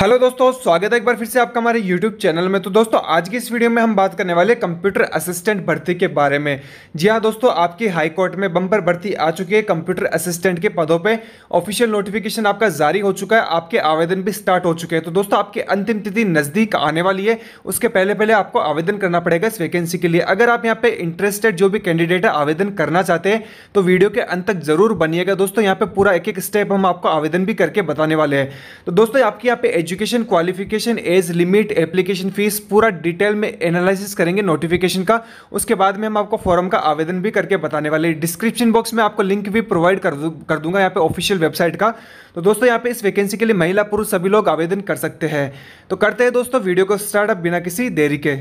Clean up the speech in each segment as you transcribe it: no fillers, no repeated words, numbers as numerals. Hello दोस्तों, स्वागत है एक बार फिर से आपका हमारे यूट्यूब चैनल में। तो दोस्तों आज की इस वीडियो में हम बात करने वाले कंप्यूटर असिस्टेंट भर्ती के बारे में। जी हाँ दोस्तों, आपकी हाई कोर्ट में बम्पर भर्ती आ चुकी है कंप्यूटर असिस्टेंट के पदों पे। ऑफिशियल नोटिफिकेशन आपका जारी हो चुका है, आपके आवेदन भी स्टार्ट हो चुके हैं। तो दोस्तों आपकी अंतिम तिथि नज़दीक आने वाली है, उसके पहले पहले आपको आवेदन करना पड़ेगा इस वैकेंसी के लिए। अगर आप यहाँ पर इंटरेस्टेड जो भी कैंडिडेट है आवेदन करना चाहते हैं तो वीडियो के अंत तक जरूर बनिएगा। दोस्तों यहाँ पर पूरा एक एक स्टेप हम आपको आवेदन भी करके बताने वाले हैं। तो दोस्तों आपकी यहाँ पे education, qualification, age limit, application fees पूरा डिटेल में एनालिसिस करेंगे नोटिफिकेशन का। उसके बाद में हम आपको फॉर्म का आवेदन भी करके बताने वाले हैं। डिस्क्रिप्शन बॉक्स में आपको लिंक भी प्रोवाइड कर दूंगा यहाँ पे ऑफिशियल वेबसाइट का। तो दोस्तों यहाँ पे इस वैकेंसी के लिए महिला पुरुष सभी लोग आवेदन कर सकते हैं। तो करते हैं दोस्तों वीडियो को स्टार्ट बिना किसी देरी के।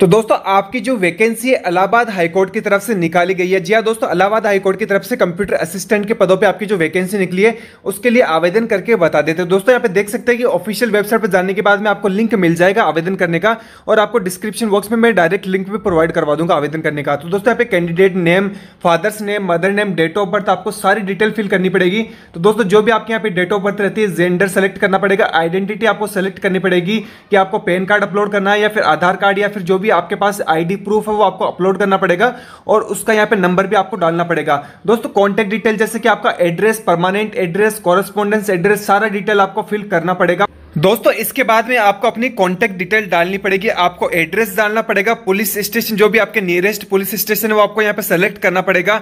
तो दोस्तों आपकी जो वैकेंसी है इलाहाबाद हाईकोर्ट की तरफ से निकाली गई है। जी हाँ दोस्तों, इलाहाबाद हाईकोर्ट की तरफ से कंप्यूटर असिस्टेंट के पदों पे आपकी जो वैकेंसी निकली है उसके लिए आवेदन करके बता देते हैं। दोस्तों यहाँ पे देख सकते हैं कि ऑफिशियल वेबसाइट पर जाने के बाद में आपको लिंक मिल जाएगा आवेदन करने का, और आपको डिस्क्रिप्शन बॉक्स में मैं डायरेक्ट लिंक भी प्रोवाइड करवा दूंगा आवेदन करने का। तो दोस्तों यहाँ पे candidate name, father's name, mother name, date of birth, आपको सारी डिटेल फिल करनी पड़ेगी। तो दोस्तों जो भी आपके यहाँ पे डेट ऑफ बर्थ रहती है, जेंडर सेलेक्ट करना पड़ेगा, आइडेंटिटी आपको सेलेक्ट करनी पड़ेगी कि आपको पैन कार्ड अपलोड करना है या फिर आधार कार्ड या फिर जो आपके पास आईडी प्रूफ है वो आपको अपलोड करना पड़ेगा, और उसका यहां पे नंबर भी आपको डालना पड़ेगा। दोस्तों कांटेक्ट डिटेल जैसे कि आपका address, permanent address, correspondence address, सारा डिटेल आपको फिल करना पड़ेगा। दोस्तों इसके बाद में आपको अपनी कॉन्टैक्ट डिटेल डालनी पड़ेगी, आपको एड्रेस डालना पड़ेगा, पुलिस स्टेशन जो भी आपके नियरेस्ट पुलिस स्टेशन है वो आपको यहाँ पे सेलेक्ट करना पड़ेगा,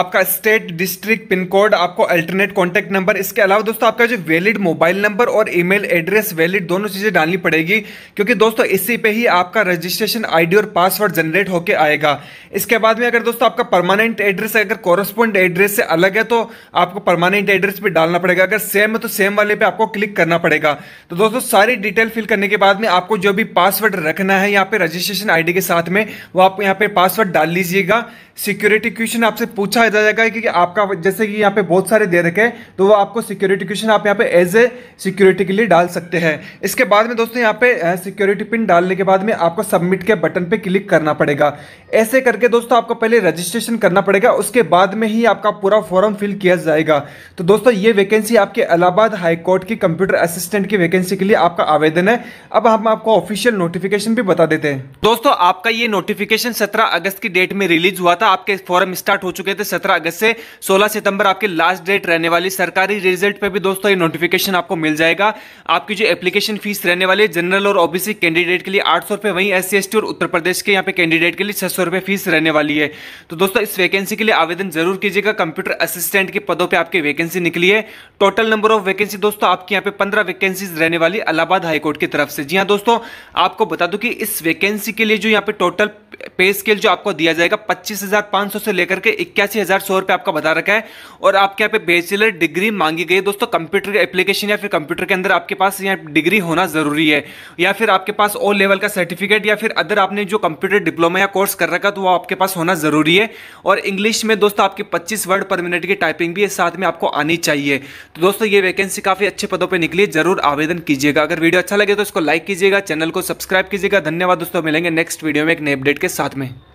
आपका स्टेट, डिस्ट्रिक्ट, पिन कोड, आपको अल्टरनेट कॉन्टैक्ट नंबर। इसके अलावा दोस्तों आपका जो वैलिड मोबाइल नंबर और ईमेल एड्रेस, वैलिड दोनों चीज़ें डालनी पड़ेगी, क्योंकि दोस्तों इसी पे ही आपका रजिस्ट्रेशन आईडी और पासवर्ड जनरेट होकर आएगा। इसके बाद में अगर दोस्तों आपका परमानेंट एड्रेस अगर कॉरेस्पॉन्ड एड्रेस से अलग है तो आपको परमानेंट एड्रेस पर डालना पड़ेगा, अगर सेम है तो सेम वाले पर आपको क्लिक करना पड़ेगा। तो दोस्तों सारी डिटेल फिल करने के बाद में आपको जो भी पासवर्ड रखना है यहाँ पे रजिस्ट्रेशन आईडी के साथ में वो आप यहाँ पे पासवर्ड डाल लीजिएगा। सिक्योरिटी क्वेश्चन आपसे पूछा जाएगा कि आपका, जैसे कि यहाँ पे बहुत सारे दे रखे हैं, तो वो आपको सिक्योरिटी क्वेश्चन आप यहाँ पे एज ए सिक्योरिटी के लिए डाल सकते हैं। इसके बाद में दोस्तों यहाँ पे सिक्योरिटी पिन डालने के बाद में आपको सबमिट के बटन पर क्लिक करना पड़ेगा। ऐसे करके दोस्तों आपको पहले रजिस्ट्रेशन करना पड़ेगा, उसके बाद में ही आपका पूरा फॉर्म फिल किया जाएगा। तो दोस्तों ये वैकेंसी आपके इलाहाबाद हाईकोर्ट की कंप्यूटर असिस्टेंट की के लिए आपका आवेदन है। अब हम आपको ऑफिशियल नोटिफिकेशन भी बता देते हैं। दोस्तों आपका ये नोटिफिकेशन 17 अगस्त की डेट में रिलीज हुआ था, आपके फॉर्म स्टार्ट हो चुके थे। 17 अगस्त से 16 सितंबर आपके लास्ट डेट रहने वाली। सरकारी रिजल्ट पे भी दोस्तों ये नोटिफिकेशन आपको मिल जाएगा। आपकी जो एप्लीकेशन फीस रहने वाली है जनरल और ओबीसी कैंडिडेट के लिए 800 रुपए, वहीं SC ST और उत्तर प्रदेश के यहाँ पे कैंडिडेट के लिए 600 रुपए फीस रहने वाली है। तो दोस्तों इस वैकेंसी के लिए आवेदन जरूर कीजिएगा। कंप्यूटर असिस्टेंट के पदों पर आपकी वैकेंसी निकली है। टोटल नंबर ऑफ वैकेंसी दोस्तों आपके यहाँ पे 15 वैकेंसीज रहने वाली इलाहाबाद हाईकोर्ट की तरफ से। जी हाँ दोस्तों आपको बता दूं कि इस वैकेंसी के लिए जो यहाँ पे टोटल पे स्केल जो आपको दिया जाएगा 25,500 से लेकर के 81,100 रुपये आपका बता रखा है, और आपके यहाँ पे बैचलर डिग्री मांगी गई। दोस्तों कंप्यूटर के एप्लीकेशन या फिर कंप्यूटर के अंदर आपके पास यहाँ डिग्री होना जरूरी है, या फिर आपके पास ओ लेवल का सर्टिफिकेट या फिर अदर आपने जो कंप्यूटर डिप्लोमा या कोर्स कर रखा तो वो आपके पास होना जरूरी है। और इंग्लिश में दोस्तों आपकी 25 वर्ड पर मिनट की टाइपिंग भी साथ में आपको आनी चाहिए। तो दोस्तों ये वैकेंसी काफी अच्छे पदों पर निकली, जरूर आवेदन कीजिएगा। अगर वीडियो अच्छा लगे तो इसको लाइक कीजिएगा, चैनल को सब्सक्राइब कीजिएगा। धन्यवाद दोस्तों, मिलेंगे नेक्स्ट वीडियो में एक नए अपडेट के साथ में।